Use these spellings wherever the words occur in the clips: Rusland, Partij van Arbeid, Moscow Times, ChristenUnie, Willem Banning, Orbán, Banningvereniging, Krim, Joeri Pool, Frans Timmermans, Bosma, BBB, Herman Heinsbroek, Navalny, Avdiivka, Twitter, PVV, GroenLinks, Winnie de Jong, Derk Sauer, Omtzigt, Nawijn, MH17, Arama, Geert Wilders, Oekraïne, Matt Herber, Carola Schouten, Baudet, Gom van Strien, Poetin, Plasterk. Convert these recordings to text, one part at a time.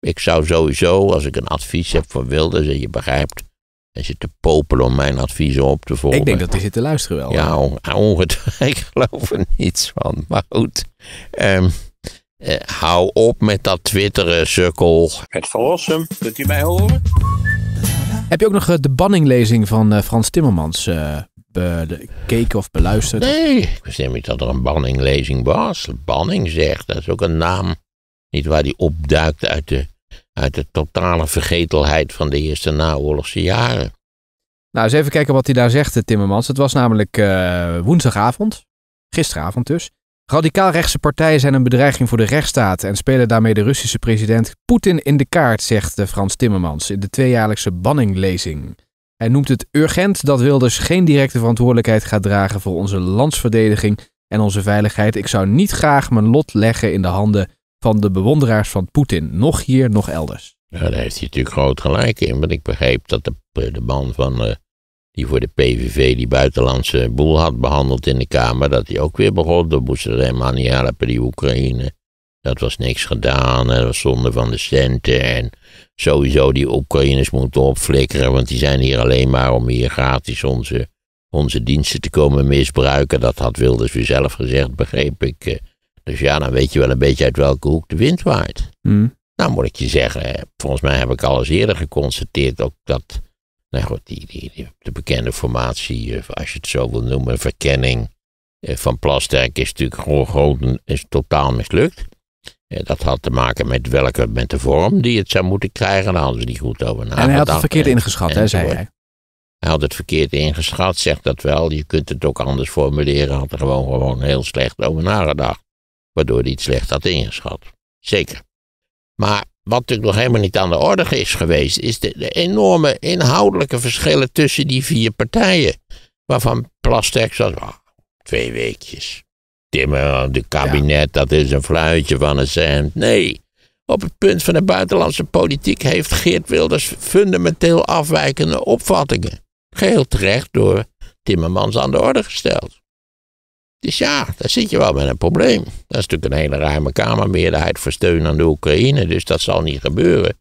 Ik zou sowieso, als ik een advies heb van Wilders, en je begrijpt, hij zit te popelen om mijn adviezen op te volgen. Ik denk dat hij zit te luisteren wel. Ja, ongetwijfeld. Ik geloof er niets van. Maar goed, hou op met dat twitteren, sukkel. Het verlossen, kunt u mij horen? Heb je ook nog de banninglezing van Frans Timmermans bekeken of beluisterd? Nee, ik wist niet dat er een banninglezing was. Banning zegt, dat is ook een naam. Niet waar die opduikt uit de totale vergetelheid van de eerste naoorlogse jaren. Nou, eens even kijken wat hij daar zegt, Timmermans. Het was namelijk woensdagavond, gisteravond dus. Radicaal-rechtse partijen zijn een bedreiging voor de rechtsstaat en spelen daarmee de Russische president Poetin in de kaart, zegt Frans Timmermans in de tweejaarlijkse banninglezing. Hij noemt het urgent dat Wilders geen directe verantwoordelijkheid gaat dragen voor onze landsverdediging en onze veiligheid. Ik zou niet graag mijn lot leggen in de handen van de bewonderaars van Poetin, nog hier, nog elders. Nou, daar heeft hij natuurlijk groot gelijk in, want ik begreep dat de man van, die voor de PVV die buitenlandse boel had behandeld in de Kamer, dat hij ook weer begon, de moesten helemaal niet helpen, die Oekraïne. Dat was niks gedaan, dat was zonde van de centen en sowieso die Oekraïners moeten opflikkeren, want die zijn hier alleen maar om hier gratis onze diensten te komen misbruiken. Dat had Wilders weer zelf gezegd, begreep ik. Dus ja, dan weet je wel een beetje uit welke hoek de wind waait. Mm. Nou moet ik je zeggen, volgens mij heb ik al eens eerder geconstateerd ook dat, nou goed, de bekende formatie, als je het zo wil noemen, verkenning van Plasterk is natuurlijk is totaal mislukt. Dat had te maken met de vorm die het zou moeten krijgen, daar hadden ze niet goed over nagedacht. En hij had het verkeerd ingeschat, hè, zei hij. Hij had het verkeerd ingeschat, zegt dat wel. Je kunt het ook anders formuleren, had er gewoon heel slecht over nagedacht. Waardoor hij het slecht had ingeschat. Zeker. Maar wat natuurlijk nog helemaal niet aan de orde is geweest, is de enorme inhoudelijke verschillen tussen die vier partijen. Waarvan Plasterk zat, 2 weekjes. Timmer, de kabinet, dat is een fluitje van een cent. Nee, op het punt van de buitenlandse politiek heeft Geert Wilders fundamenteel afwijkende opvattingen. Geheel terecht door Timmermans aan de orde gesteld. Dus ja, daar zit je wel met een probleem. Dat is natuurlijk een hele ruime Kamermeerderheid voor steun aan de Oekraïne, dus dat zal niet gebeuren.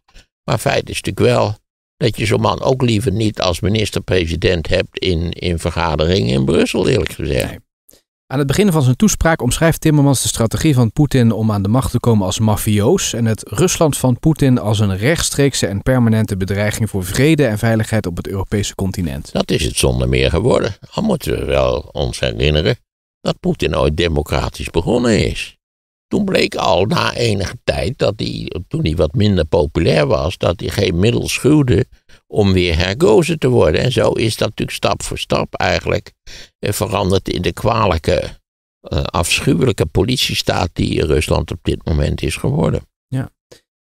Maar feit is natuurlijk wel dat je zo'n man ook liever niet als minister-president hebt in vergaderingen in Brussel, eerlijk gezegd. Nee. Aan het begin van zijn toespraak omschrijft Timmermans de strategie van Poetin om aan de macht te komen als mafioos en het Rusland van Poetin als een rechtstreekse en permanente bedreiging voor vrede en veiligheid op het Europese continent. Dat is het zonder meer geworden. Al moeten we wel ons herinneren dat Poetin ooit democratisch begonnen is. Toen bleek al na enige tijd dat hij, toen hij wat minder populair was, dat hij geen middel schuwde om weer herkozen te worden. En zo is dat natuurlijk stap voor stap eigenlijk veranderd in de kwalijke, afschuwelijke politiestaat die Rusland op dit moment is geworden. Ja.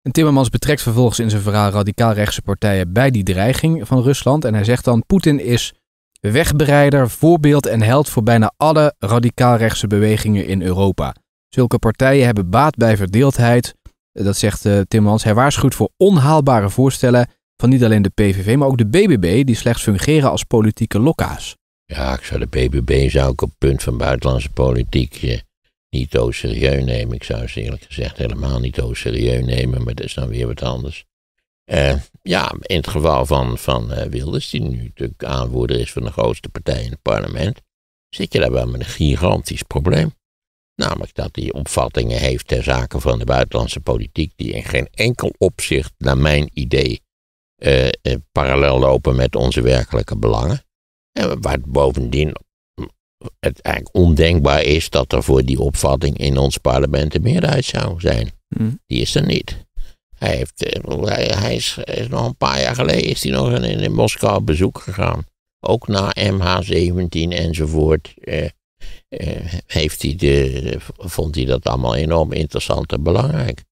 En Timmermans betrekt vervolgens in zijn verhaal radicaal-rechtse partijen bij die dreiging van Rusland. En hij zegt dan, Poetin is wegbereider, voorbeeld en held voor bijna alle radicaal-rechtse bewegingen in Europa. Zulke partijen hebben baat bij verdeeldheid, dat zegt Timmermans. Hij waarschuwt voor onhaalbare voorstellen van niet alleen de PVV, maar ook de BBB, die slechts fungeren als politieke lokka's. Ja, ik zou de BBB op het punt van buitenlandse politiek niet zo serieus nemen. Ik zou ze eerlijk gezegd helemaal niet zo serieus nemen, maar dat is dan weer wat anders. Ja, in het geval van Wilders, die nu natuurlijk aanvoerder is van de grootste partij in het parlement, zit je daar wel met een gigantisch probleem. Namelijk dat hij opvattingen heeft ter zake van de buitenlandse politiek die in geen enkel opzicht, naar mijn idee, parallel lopen met onze werkelijke belangen. En waar bovendien het eigenlijk ondenkbaar is dat er voor die opvatting in ons parlement een meerderheid zou zijn. Die is er niet. Hij is nog een paar jaar geleden is hij nog in Moskou op bezoek gegaan. Ook na MH17 enzovoort vond hij dat allemaal enorm interessant en belangrijk.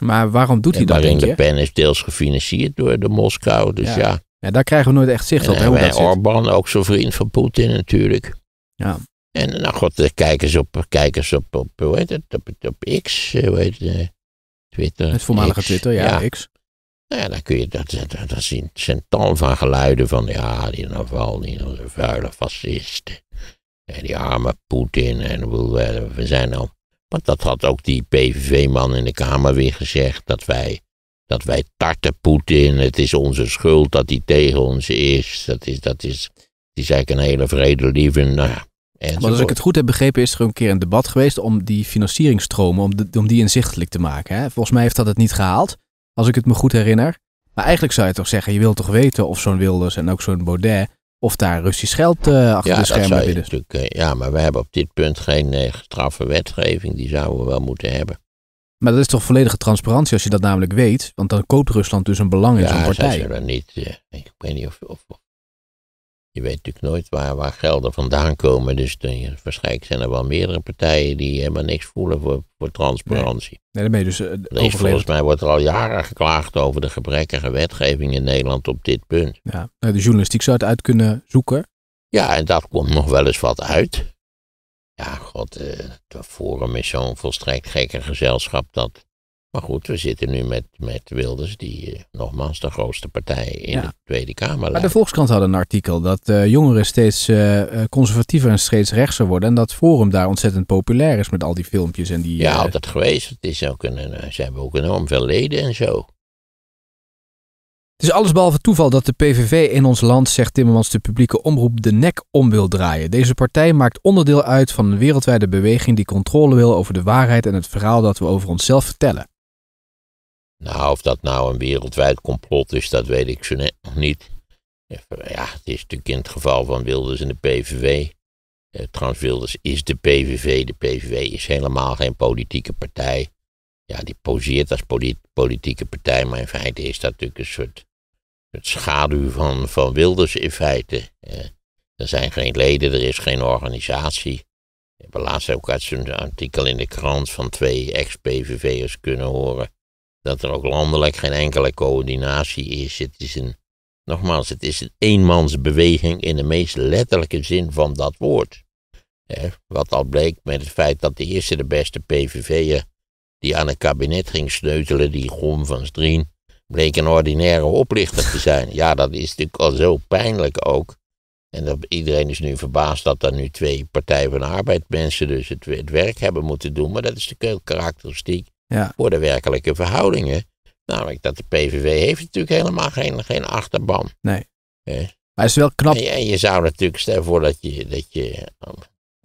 Maar waarom doet hij dat, denk je? De pen is deels gefinancierd door de Moskou, dus ja. Ja, daar krijgen we nooit echt zicht op. En Orbán, ook zo'n vriend van Poetin natuurlijk. Ja. En nou god, kijk eens op X, hoe heet het? Twitter, het voormalige X. Twitter, ja, X. Nou ja, dan kun je dat zien. Het zijn tal van geluiden van, ja, die Navalny, die vuile fascisten. En die arme Poetin, en we zijn al. Want dat had ook die PVV-man in de Kamer weer gezegd, dat wij Dat wij tarten Poetin, het is onze schuld dat hij tegen ons is. Die is eigenlijk een hele vredelievende. Nou ja, maar als ik het goed heb begrepen, is er een keer een debat geweest om die financieringstromen, om die inzichtelijk te maken. Hè? Volgens mij heeft dat het niet gehaald, als ik het me goed herinner. Maar eigenlijk zou je toch zeggen, je wilt toch weten of zo'n Wilders en ook zo'n Baudet, of daar Russisch geld achter de schermen binnen. Ja, maar we hebben op dit punt geen straffe wetgeving. Die zouden we wel moeten hebben. Maar dat is toch volledige transparantie als je dat namelijk weet? Want dan koopt Rusland dus een belang in zo'n partij. Ja, dat is er niet. Ik weet niet of je weet natuurlijk nooit waar gelden vandaan komen. Dus waarschijnlijk zijn er wel meerdere partijen die helemaal niks voelen voor transparantie. Nee, daarmee dus volgens mij wordt er al jaren geklaagd over de gebrekkige wetgeving in Nederland op dit punt. Ja, de journalistiek zou het uit kunnen zoeken. Ja, en dat komt nog wel eens wat uit. Ja, god, de Forum is zo'n volstrekt gekke gezelschap dat... Maar goed, we zitten nu met Wilders, die nogmaals de grootste partij in de Tweede Kamer leidt. Maar de Volkskrant had een artikel dat jongeren steeds conservatiever en steeds rechtser worden. En dat Forum daar ontzettend populair is met al die filmpjes. En die, ja, altijd geweest. Het is ook ze hebben ook enorm veel leden en zo. Het is allesbehalve toeval dat de PVV in ons land, zegt Timmermans, de publieke omroep de nek om wil draaien. Deze partij maakt onderdeel uit van een wereldwijde beweging die controle wil over de waarheid en het verhaal dat we over onszelf vertellen. Nou, of dat nou een wereldwijd complot is, dat weet ik zo net nog niet. Ja, het is natuurlijk in het geval van Wilders en de PVV. Trouwens, Wilders is de PVV. De PVV is helemaal geen politieke partij. Ja, die poseert als politieke partij, maar in feite is dat natuurlijk een soort schaduw van Wilders in feite. Er zijn geen leden, er is geen organisatie. We hebben laatst ook uit zo'n artikel in de krant van 2 ex-PVV'ers kunnen horen dat er ook landelijk geen enkele coördinatie is. Het is een eenmansbeweging in de meest letterlijke zin van dat woord. Wat al bleek met het feit dat de eerste de beste PVV'er die aan het kabinet ging sleutelen, die Gom van Strien, bleek een ordinaire oplichter te zijn. Ja, dat is natuurlijk al zo pijnlijk ook. En iedereen is nu verbaasd dat er nu 2 Partij van Arbeid mensen dus het werk hebben moeten doen. Maar dat is natuurlijk heel karakteristiek voor de werkelijke verhoudingen. Namelijk dat de PVV heeft natuurlijk helemaal geen achterban. Nee. Maar is wel knap. En je zou natuurlijk stellen voor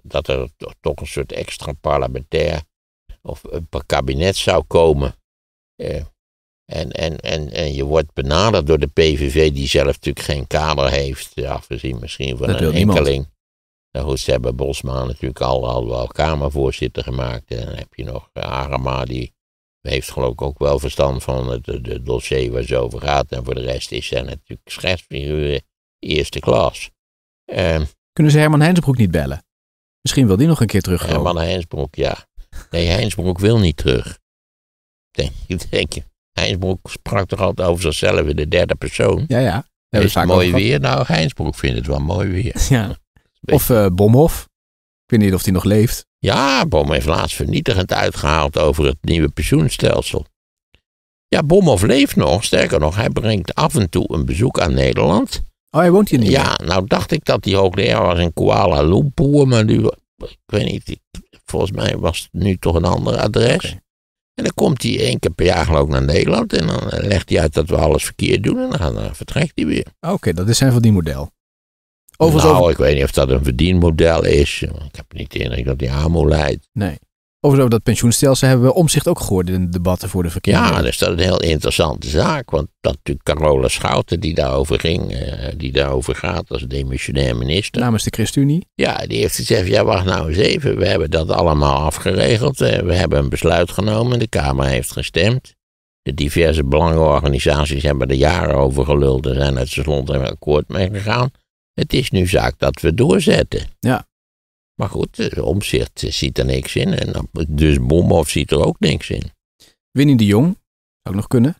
dat er toch een soort extra parlementair of een kabinet zou komen. En je wordt benaderd door de PVV, die zelf natuurlijk geen kader heeft, afgezien misschien van een enkeling. Nou goed, ze hebben Bosma natuurlijk al wel kamervoorzitter gemaakt. En dan heb je nog Arama, die heeft geloof ik ook wel verstand van het dossier waar ze over gaat. En voor de rest is zij natuurlijk schetsfiguren eerste klas. Kunnen ze Herman Heinsbroek niet bellen? Misschien wil die nog een keer terugkomen. Herman Heinsbroek, ja. Nee, Heinsbroek wil niet terug. Denk je. Heinsbroek sprak toch altijd over zichzelf in de derde persoon? Ja. Dat is het mooi weer? Nou, Heinsbroek vindt het wel mooi weer. Ja. Of Bomhoff. Ik weet niet of hij nog leeft. Ja, Bomhoff heeft laatst vernietigend uitgehaald over het nieuwe pensioenstelsel. Ja, Bomhoff leeft nog. Sterker nog, hij brengt af en toe een bezoek aan Nederland. Oh, hij woont hier niet? Ja, nou dacht ik dat hij hoogleraar was in Kuala Lumpur, maar nu, ik weet niet... Volgens mij was het nu toch een ander adres. Okay. En dan komt hij 1 keer per jaar geloof ik naar Nederland. En dan legt hij uit dat we alles verkeerd doen. En dan vertrekt hij weer. Oké, dat is zijn verdienmodel. Ik weet niet of dat een verdienmodel is. Ik heb niet de indruk dat hij AMO leidt. Nee. Overigens over dat pensioenstelsel hebben we Omtzigt ook gehoord in de debatten voor de verkiezingen. Ja, dus dat is een heel interessante zaak. Want dat natuurlijk Carola Schouten die daarover gaat als demissionair minister. Namens de ChristenUnie. Ja, die heeft gezegd, ja wacht nou eens even, we hebben dat allemaal afgeregeld. We hebben een besluit genomen, de Kamer heeft gestemd. De diverse belangenorganisaties hebben er jaren over geluld en zijn uit slot een akkoord mee gegaan. Het is nu zaak dat we doorzetten. Ja. Maar goed, Omtzigt ziet er niks in. En dus Bomhoff ziet er ook niks in. Winnie de Jong, zou ook nog kunnen.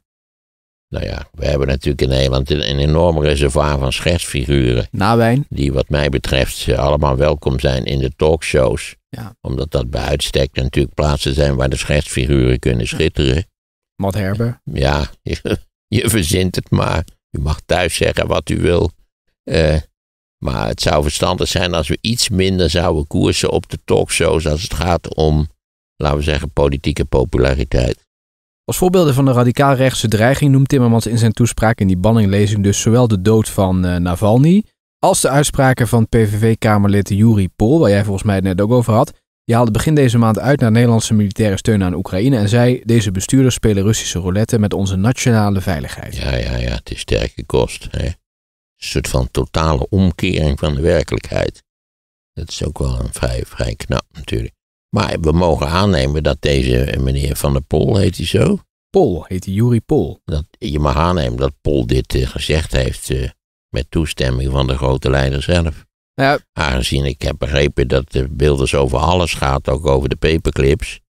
Nou ja, we hebben natuurlijk in Nederland een enorm reservoir van schetsfiguren. Nawijn. Die wat mij betreft allemaal welkom zijn in de talkshows. Ja. Omdat dat bij uitstek natuurlijk plaatsen zijn waar de schetsfiguren kunnen schitteren. Ja. Matt Herber. Ja, je verzint het maar. U mag thuis zeggen wat u wil. Maar het zou verstandig zijn als we iets minder zouden koersen op de talkshows als het gaat om, laten we zeggen, politieke populariteit. Als voorbeelden van de radicaal-rechtse dreiging noemt Timmermans in zijn toespraak in die banninglezing dus zowel de dood van Navalny als de uitspraken van PVV-kamerlid Joeri Pool, waar jij volgens mij het net ook over had. Die haalde begin deze maand uit naar Nederlandse militaire steun aan Oekraïne en zei: deze bestuurders spelen Russische roulette met onze nationale veiligheid. Ja, het is sterke kost. Hè? Een soort van totale omkering van de werkelijkheid. Dat is ook wel een vrij knap natuurlijk. Maar we mogen aannemen dat deze meneer Van der Pol, heet hij zo? Pol, heet hij, Joeri Pool. Je mag aannemen dat Pol dit gezegd heeft met toestemming van de grote leider zelf. Ja. Aangezien ik heb begrepen dat de Wilders over alles gaat, ook over de paperclips,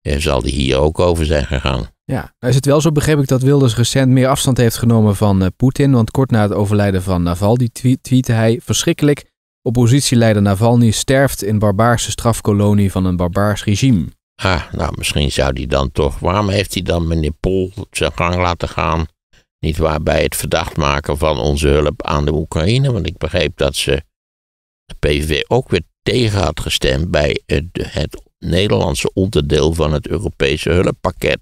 zal die hier ook over zijn gegaan. Ja, is het wel zo, begreep ik, dat Wilders recent meer afstand heeft genomen van Poetin, want kort na het overlijden van Navalny tweette hij: verschrikkelijk, oppositieleider Navalny sterft in barbaarse strafkolonie van een barbaars regime. Ah, nou misschien zou die dan toch, waarom heeft hij dan meneer Pool op zijn gang laten gaan? Niet waarbij het verdacht maken van onze hulp aan de Oekraïne, want ik begreep dat ze de PVV ook weer tegen had gestemd bij het Nederlandse onderdeel van het Europese hulppakket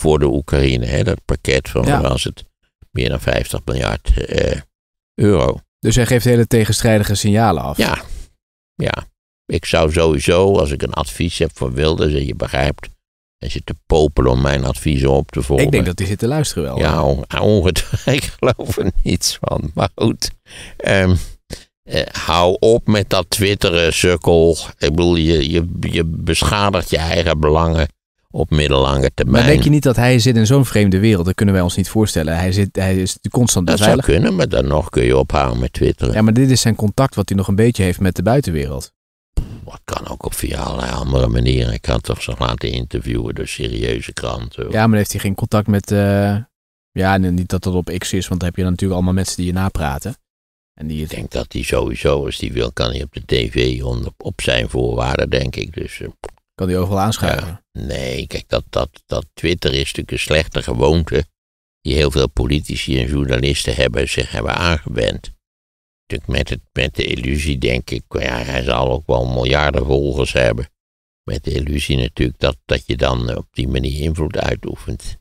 voor de Oekraïne. Hè? Dat pakket van, ja, was het meer dan 50 miljard euro. Dus hij geeft hele tegenstrijdige signalen af. Ja. Ik zou sowieso, als ik een advies heb voor Wilders, en je begrijpt, hij zit te popelen om mijn adviezen op te volgen. Ik denk dat hij zit te luisteren wel. Ja, ongetwijfeld. Ik geloof er niets van. Maar goed. Hou op met dat twitteren, sukkel. Ik bedoel, je beschadigt je eigen belangen op middellange termijn. Maar denk je niet dat hij zit in zo'n vreemde wereld? Dat kunnen wij ons niet voorstellen. Hij is constant beveiligd. Dat zou kunnen, maar dan nog kun je ophouden met twitteren. Ja, maar dit is zijn contact wat hij nog een beetje heeft met de buitenwereld. Dat kan ook op via allerlei andere manieren. Ik had toch zich laten interviewen door serieuze kranten. Ja, maar dan heeft hij geen contact met... Ja, niet dat dat op X is, want dan heb je dan natuurlijk allemaal mensen die je napraten. Ik denk dat hij sowieso, als hij wil, kan hij op de tv op zijn voorwaarden, denk ik. Dus, kan hij overal aanschuiven? Ja, nee, kijk, dat Twitter is natuurlijk een slechte gewoonte die heel veel politici en journalisten zich hebben aangewend. Natuurlijk met de illusie, denk ik, ja, hij zal ook wel miljarden volgers hebben. Met de illusie natuurlijk dat je dan op die manier invloed uitoefent.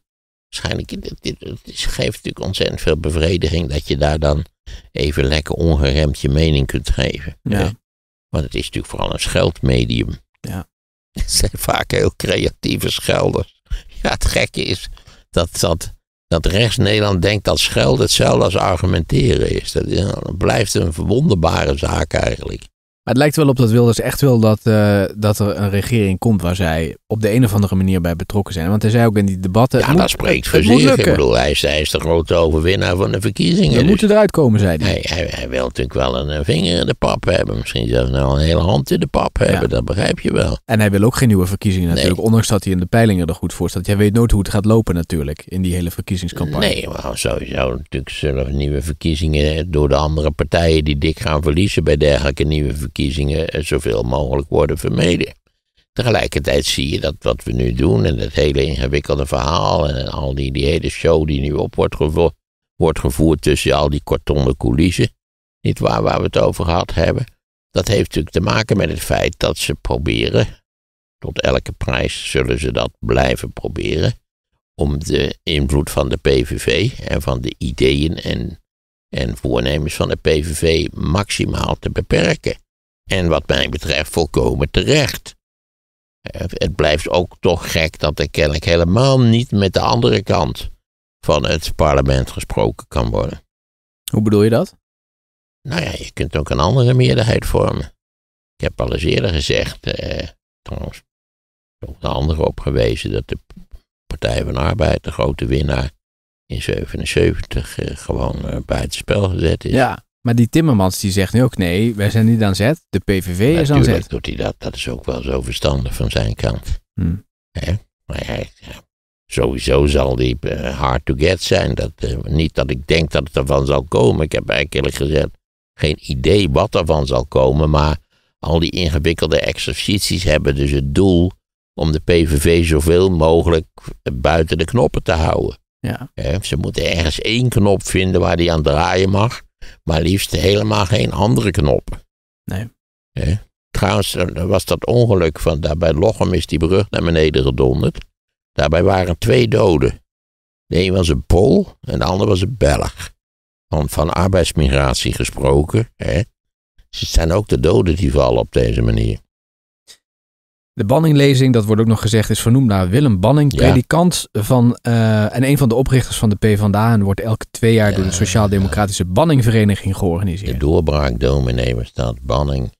Waarschijnlijk, het geeft natuurlijk ontzettend veel bevrediging dat je daar dan even lekker ongeremd je mening kunt geven. Ja. Want het is natuurlijk vooral een scheldmedium. Ja. Het zijn vaak heel creatieve schelders. Ja, het gekke is dat rechts Nederland denkt dat schelden hetzelfde als argumenteren is. Dat blijft een wonderbare zaak eigenlijk. Maar het lijkt wel op dat Wilders echt wil dat er een regering komt waar zij op de een of andere manier bij betrokken zijn. Want hij zei ook in die debatten... Ja, dat spreekt voor zich. Ik bedoel, hij is de grote overwinnaar van de verkiezingen. We moeten eruit komen, zei hij. Hij wil natuurlijk wel een vinger in de pap hebben. Misschien zelfs nou een hele hand in de pap hebben. Ja. Dat begrijp je wel. En hij wil ook geen nieuwe verkiezingen natuurlijk. Nee. Ondanks dat hij in de peilingen er goed voor staat. Jij weet nooit hoe het gaat lopen natuurlijk in die hele verkiezingscampagne. Nee, maar sowieso natuurlijk zullen nieuwe verkiezingen door de andere partijen die dik gaan verliezen bij dergelijke nieuwe verkiezingen zoveel mogelijk worden vermeden. Tegelijkertijd zie je dat wat we nu doen en dat hele ingewikkelde verhaal en al die hele show die nu op wordt gevoerd tussen al die kartonnen coulissen, niet waar we het over gehad hebben, dat heeft natuurlijk te maken met het feit dat ze proberen, tot elke prijs zullen ze dat blijven proberen, om de invloed van de PVV en van de ideeën en voornemens van de PVV maximaal te beperken. En wat mij betreft volkomen terecht. Het blijft ook toch gek dat er kennelijk helemaal niet met de andere kant van het parlement gesproken kan worden. Hoe bedoel je dat? Nou ja, je kunt ook een andere meerderheid vormen. Ik heb al eens eerder gezegd, trouwens, ook de anderen opgewezen, dat de Partij van Arbeid, de grote winnaar, in 1977 gewoon buitenspel gezet is. Ja. Maar die Timmermans die zegt nu ook, nee, wij zijn niet aan zet. De PVV is aan zet. Natuurlijk doet hij dat. Dat is ook wel zo verstandig van zijn kant. Maar sowieso zal die hard to get zijn. Niet dat ik denk dat het ervan zal komen. Ik heb eigenlijk gezegd geen idee wat ervan zal komen. Maar al die ingewikkelde exercities hebben dus het doel om de PVV zoveel mogelijk buiten de knoppen te houden. Ja. Ze moeten ergens één knop vinden waar die aan draaien mag. Maar liefst helemaal geen andere knoppen. Nee. Trouwens, was dat ongeluk van daar bij Lochem is die brug naar beneden gedonderd. Daarbij waren 2 doden. De een was een Pool en de ander was een Belg. Want van arbeidsmigratie gesproken, hè? Dus het zijn ook de doden die vallen op deze manier. De Banninglezing, dat wordt ook nog gezegd, is vernoemd naar Willem Banning, predikant van, en een van de oprichters van de PvdA. En wordt elke 2 jaar door de Sociaal-Democratische Banningvereniging georganiseerd. De doorbraakdominee was dat. Banning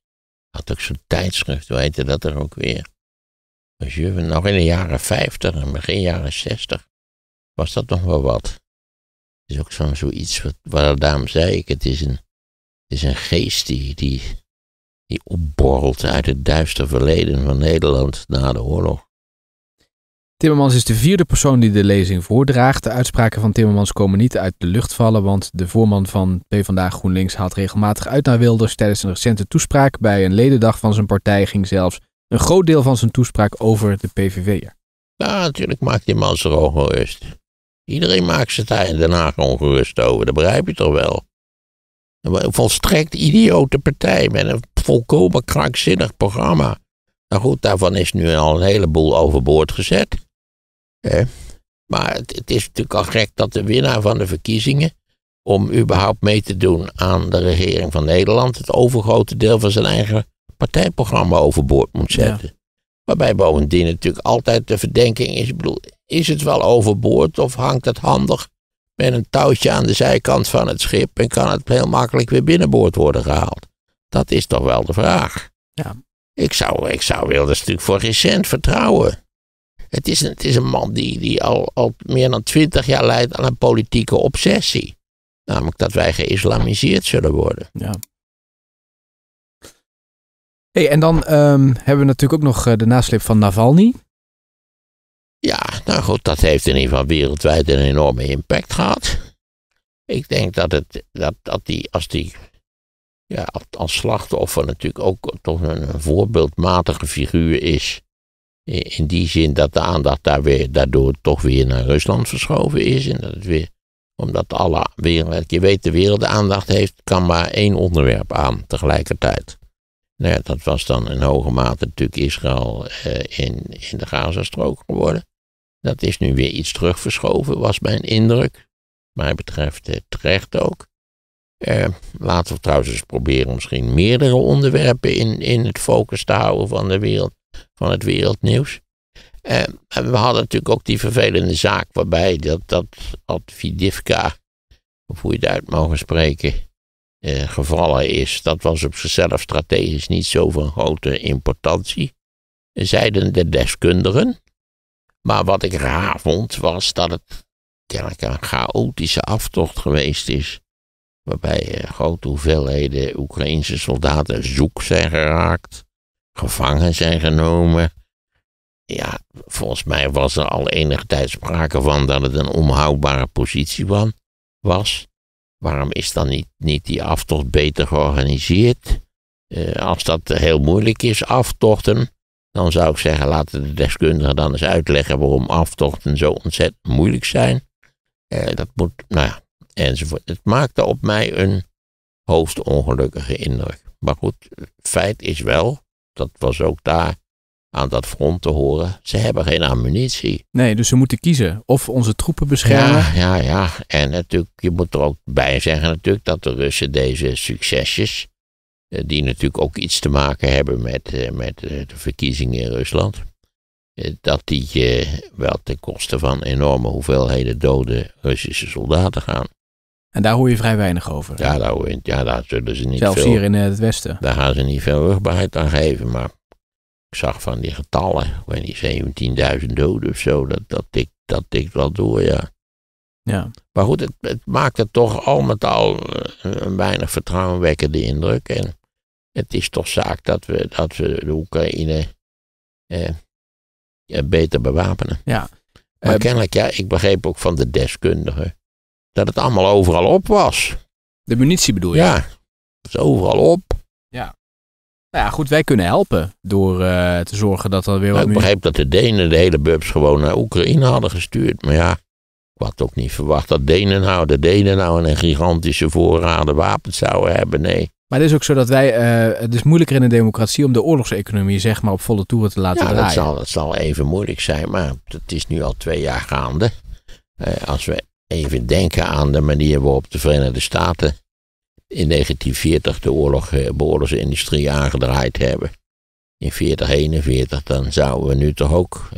had ook zo'n tijdschrift, hoe heette dat er ook weer? Nog in de jaren 50 en begin jaren 60 was dat nog wel wat. Het is ook zoiets, daarom zei ik, het is een geest die opborrelt uit het duister verleden van Nederland na de oorlog. Timmermans is de 4e persoon die de lezing voordraagt. De uitspraken van Timmermans komen niet uit de lucht vallen, want de voorman van PvdA GroenLinks haalt regelmatig uit naar Wilders. Tijdens een recente toespraak bij een ledendag van zijn partij ging zelfs een groot deel van zijn toespraak over de PVV'er. Ja, natuurlijk maakt die man zich ongerust. Iedereen maakt zich daar in Den Haag ongerust over, dat begrijp je toch wel. Een volstrekt idiote partij met een volkomen krankzinnig programma. Nou goed, daarvan is nu al een heleboel overboord gezet. Maar het is natuurlijk al gek dat de winnaar van de verkiezingen, om überhaupt mee te doen aan de regering van Nederland, het overgrote deel van zijn eigen partijprogramma overboord moet zetten. Ja. Waarbij bovendien natuurlijk altijd de verdenking is, ik bedoel, is het wel overboord of hangt het handig met een touwtje aan de zijkant van het schip en kan het heel makkelijk weer binnenboord worden gehaald? Dat is toch wel de vraag. Ja. Ik zou Wilders natuurlijk voor geen cent vertrouwen. Het is een man die al meer dan 20 jaar leidt aan een politieke obsessie. Namelijk dat wij geïslamiseerd zullen worden. Ja. Hey, en dan hebben we natuurlijk ook nog de nasleep van Navalny. Ja, nou goed, dat heeft in ieder geval wereldwijd een enorme impact gehad. Ik denk dat als slachtoffer natuurlijk ook toch een voorbeeldmatige figuur is. In die zin dat de aandacht daardoor toch weer naar Rusland verschoven is. En dat het weer, omdat alle wereld, je weet, de wereld aandacht heeft, kan maar 1 onderwerp aan tegelijkertijd. Nou ja, dat was dan in hoge mate natuurlijk Israël in de Gazastrook geworden. Dat is nu weer iets terugverschoven, was mijn indruk. Mij betreft terecht ook. Laten we trouwens eens proberen misschien meerdere onderwerpen in het focus te houden van het wereldnieuws. En we hadden natuurlijk ook die vervelende zaak waarbij dat Avdiivka, of hoe je het uit mogen spreken, gevallen is. Dat was op zichzelf strategisch niet zo van grote importantie, zeiden de deskundigen. Maar wat ik raar vond was dat het kennelijk een chaotische aftocht geweest is, waarbij grote hoeveelheden Oekraïnse soldaten zoek zijn geraakt, gevangen zijn genomen. Ja, volgens mij was er al enige tijd sprake van dat het een onhoudbare positie was. Waarom is dan niet die aftocht beter georganiseerd? Als dat heel moeilijk is, aftochten, dan zou ik zeggen, laten de deskundigen dan eens uitleggen waarom aftochten zo ontzettend moeilijk zijn. Dat moet, nou ja, enzovoort. Het maakte op mij een hoofdongelukkige indruk. Maar goed, feit is wel, dat was ook daar aan dat front te horen, ze hebben geen ammunitie. Nee, dus ze moeten kiezen. Of onze troepen beschermen. Ja. En natuurlijk, je moet er ook bij zeggen natuurlijk dat de Russen deze succesjes, die natuurlijk ook iets te maken hebben met de verkiezingen in Rusland, dat die wel ten koste van enorme hoeveelheden dode Russische soldaten gaan. En daar hoor je vrij weinig over. Ja, daar zullen ze niet zelfs veel... Zelfs hier in het Westen. Daar gaan ze niet veel rugbaarheid aan geven, maar ik zag van die getallen, ik weet niet, 17.000 doden of zo, dat tikt wel door, ja. Ja. Maar goed, het maakt het toch al met al een weinig vertrouwenwekkende indruk. En het is toch zaak dat we de Oekraïne beter bewapenen. Ja. Maar kennelijk, ja, ik begreep ook van de deskundigen dat het allemaal overal op was. De munitie bedoel je? Ja, het is overal op. Ja. Nou ja, goed, wij kunnen helpen door te zorgen dat er weer wat... Ik begreep dat de Denen de hele bubs gewoon naar Oekraïne hadden gestuurd. Maar ja, ik had ook niet verwacht dat de Denen nou een gigantische voorraden wapens zouden hebben. Nee, Maar het is ook zo dat wij, het is moeilijker in een democratie om de oorlogseconomie zeg maar op volle toeren te laten draaien. Dat zal even moeilijk zijn, maar dat is nu al 2 jaar gaande. Als we even denken aan de manier waarop de Verenigde Staten in 1940 de oorlogsindustrie aangedraaid hebben. In 1941, dan zouden we nu toch ook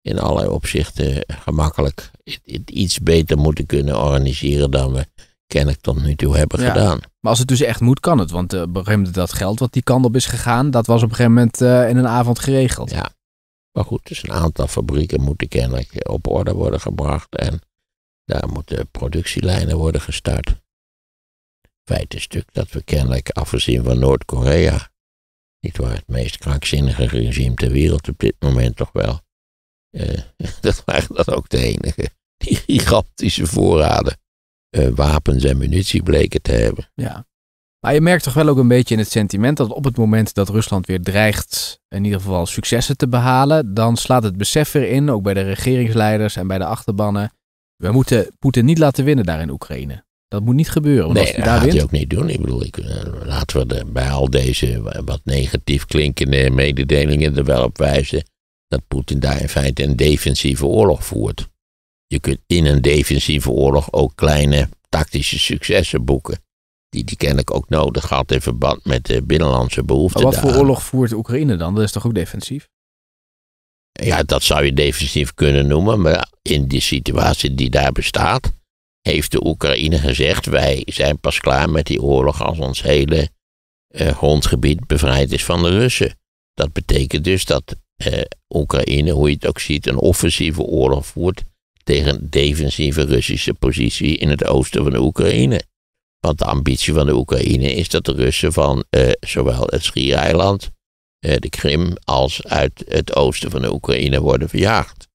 in allerlei opzichten gemakkelijk het iets beter moeten kunnen organiseren dan we kennelijk tot nu toe hebben gedaan. Maar als het dus echt moet, kan het. Want op een gegeven moment dat geld wat die kant op is gegaan, dat was op een gegeven moment in een avond geregeld. Ja, maar goed, dus een aantal fabrieken moeten kennelijk op orde worden gebracht en daar moeten productielijnen worden gestart. Feit is natuurlijk dat we kennelijk, afgezien van Noord-Korea, niet waar, het meest krankzinnige regime ter wereld op dit moment toch wel. Dat waren dan ook de enige die gigantische voorraden wapens en munitie bleken te hebben. Ja, maar je merkt toch wel ook een beetje in het sentiment dat op het moment dat Rusland weer dreigt in ieder geval successen te behalen, dan slaat het besef weer in, ook bij de regeringsleiders en bij de achterbannen. We moeten Poetin niet laten winnen daar in Oekraïne. Dat moet niet gebeuren. Want nee, als hij daar wint, dat gaat hij ook niet doen. Ik bedoel, laten we bij al deze wat negatief klinkende mededelingen er wel op wijzen dat Poetin daar in feite een defensieve oorlog voert. Je kunt in een defensieve oorlog ook kleine tactische successen boeken. Die hij kennelijk ook nodig had in verband met de binnenlandse behoeften. Maar wat voor oorlog voert Oekraïne dan? Dat is toch ook defensief? Ja, dat zou je defensief kunnen noemen. Maar in die situatie die daar bestaat, heeft de Oekraïne gezegd: wij zijn pas klaar met die oorlog als ons hele grondgebied bevrijd is van de Russen. Dat betekent dus dat Oekraïne, hoe je het ook ziet, een offensieve oorlog voert tegen een defensieve Russische positie in het oosten van de Oekraïne. Want de ambitie van de Oekraïne is dat de Russen van zowel het Schiereiland, de Krim, als uit het oosten van de Oekraïne worden verjaagd.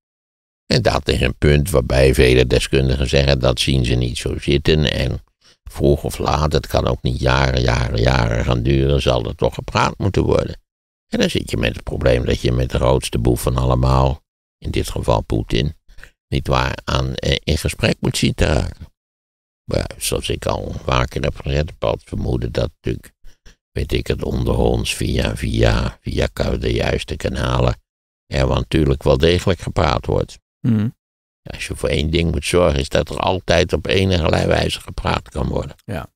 En dat is een punt waarbij vele deskundigen zeggen dat zien ze niet zo zitten en vroeg of laat, het kan ook niet jaren gaan duren, zal er toch gepraat moeten worden. En dan zit je met het probleem dat je met de grootste boef van allemaal, in dit geval Poetin, niet waar in gesprek moet zien te raken. Maar zoals ik al vaker heb gezegd, het vermoeden dat natuurlijk, weet ik het, onder ons via de juiste kanalen er natuurlijk wel degelijk gepraat wordt. Als je voor één ding moet zorgen, is dat er altijd op enige wijze gepraat kan worden. Ja.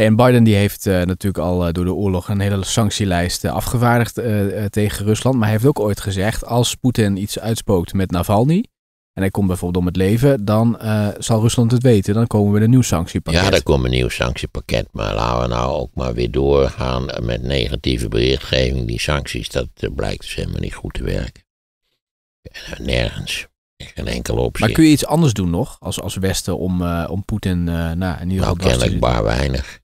En Biden die heeft natuurlijk al door de oorlog een hele sanctielijst afgevaardigd tegen Rusland. Maar hij heeft ook ooit gezegd, als Poetin iets uitspookt met Navalny en hij komt bijvoorbeeld om het leven, dan zal Rusland het weten. Dan komen we met een nieuw sanctiepakket. Ja, dan komt een nieuw sanctiepakket. Maar laten we nou ook maar weer doorgaan met negatieve berichtgeving. Die sancties, dat blijkt dus helemaal niet goed te werken. Nergens. Geen enkele optie. Maar kun je iets anders doen nog als Westen om Poetin in ieder geval vast te zetten? Nou, kennelijk maar weinig.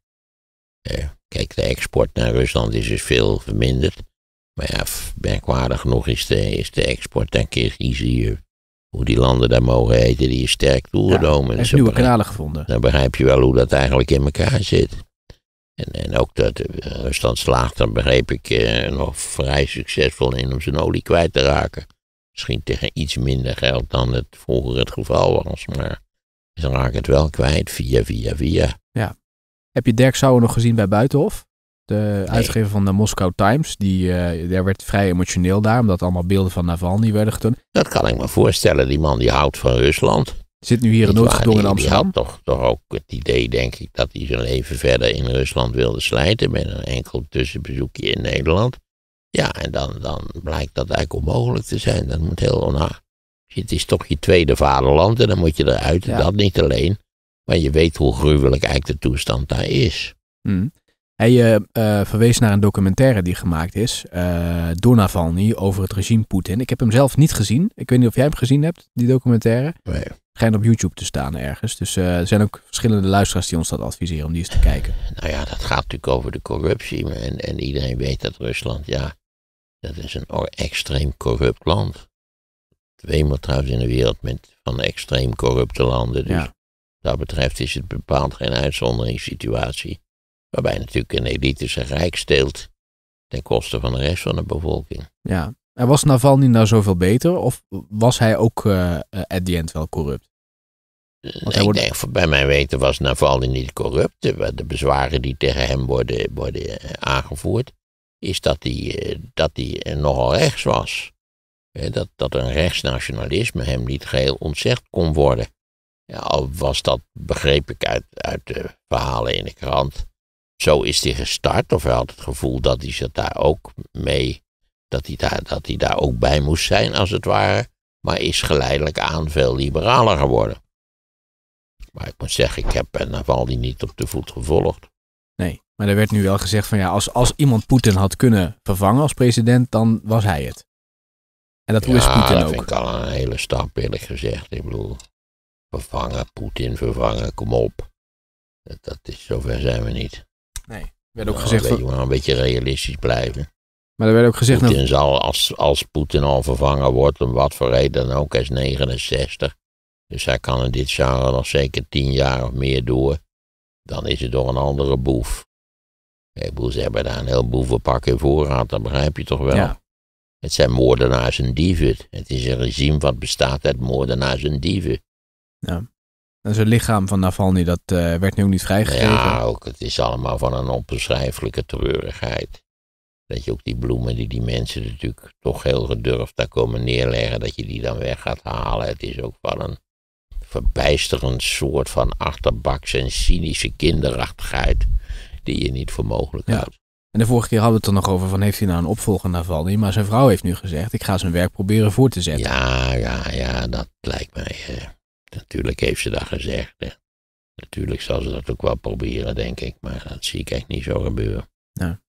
Kijk, de export naar Rusland is dus veel verminderd. Maar ja, merkwaardig genoeg is de export naar Kirgizië, hoe die landen daar mogen heten, die is sterk toegenomen. Ja, heeft nieuwe kanalen gevonden. Dan begrijp je wel hoe dat eigenlijk in elkaar zit. En ook dat Rusland slaagt, dan begreep ik, nog vrij succesvol in om zijn olie kwijt te raken. Misschien tegen iets minder geld dan het vroeger het geval was, maar ze raken het wel kwijt via. Ja. Heb je Derk Sauer nog gezien bij Buitenhof? De uitgever van de Moscow Times, daar werd vrij emotioneel daar, omdat allemaal beelden van Navalny werden getoond. Dat kan ik me voorstellen, die man die houdt van Rusland. Zit nu hier in noodgedwongen in Amsterdam. Die had toch ook het idee, denk ik, dat hij zijn leven verder in Rusland wilde slijten met een enkel tussenbezoekje in Nederland. Ja, en dan blijkt dat eigenlijk onmogelijk te zijn. Dat moet heel onaardig. Het is toch je tweede vaderland en dan moet je eruit. Ja. Dat niet alleen, maar je weet hoe gruwelijk eigenlijk de toestand daar is. Hij verwees naar een documentaire die gemaakt is door Navalny over het regime Poetin. Ik heb hem zelf niet gezien. Ik weet niet of jij hem gezien hebt, die documentaire. Nee. Schijnt op YouTube te staan ergens. Dus er zijn ook verschillende luisteraars die ons dat adviseren om die eens te kijken. Nou ja, dat gaat natuurlijk over de corruptie. En iedereen weet dat Rusland, ja, dat is een extreem corrupt land. Het wemelt trouwens in de wereld van extreem corrupte landen. Dus dat betreft is het bepaald geen uitzonderingssituatie. Waarbij natuurlijk een elite zijn rijk steelt ten koste van de rest van de bevolking. Ja, en was Navalny nou zoveel beter of was hij ook at the end wel corrupt? Bij mijn weten was Navalny niet corrupt. De bezwaren die tegen hem worden aangevoerd, is dat hij nogal rechts was. Dat een rechtsnationalisme hem niet geheel ontzegd kon worden. Ja, al was dat, begreep ik uit de verhalen in de krant, zo is hij gestart. Of hij had het gevoel dat hij zich daar ook mee, dat hij daar ook bij moest zijn als het ware. Maar is geleidelijk aan veel liberaler geworden. Maar ik moet zeggen, ik heb Navalny niet op de voet gevolgd. Nee, maar er werd nu wel gezegd van ja, als iemand Poetin had kunnen vervangen als president, dan was hij het. En dat is Poetin ook. Ja, dat vind ik al een hele stap, eerlijk gezegd. Ik bedoel, Poetin vervangen, kom op. Dat is, zover zijn we niet. Nee, er werd ook gezegd... Je moet een beetje realistisch blijven. Maar er werd ook gezegd... Poetin zal, als Poetin al vervangen wordt, om wat voor reden dan ook, hij is 69... Dus hij kan in dit genre nog zeker 10 jaar of meer door. Dan is het door een andere boef. Ik bedoel, ze hebben daar een heel boevenpak in voorraad, dat begrijp je toch wel. Ja. Het zijn moordenaars en dieven. Het is een regime wat bestaat uit moordenaars en dieven. Ja. En zo'n lichaam van Navalny, dat werd nu ook niet vrijgegeven. Ja, ook. Het is allemaal van een onbeschrijfelijke treurigheid. Dat je ook die bloemen die mensen natuurlijk toch heel gedurfd daar komen neerleggen, dat je die dan weg gaat halen. Het is ook van een verbijsterend soort van achterbaks en cynische kinderachtigheid die je niet voor mogelijk houdt. Ja. En de vorige keer hadden we het er nog over van, heeft hij nou een opvolger Navalny? Maar zijn vrouw heeft nu gezegd, ik ga zijn werk proberen voor te zetten. Ja, dat lijkt mij. Natuurlijk heeft ze dat gezegd. Natuurlijk zal ze dat ook wel proberen, denk ik. Maar dat zie ik echt niet zo gebeuren. Ja.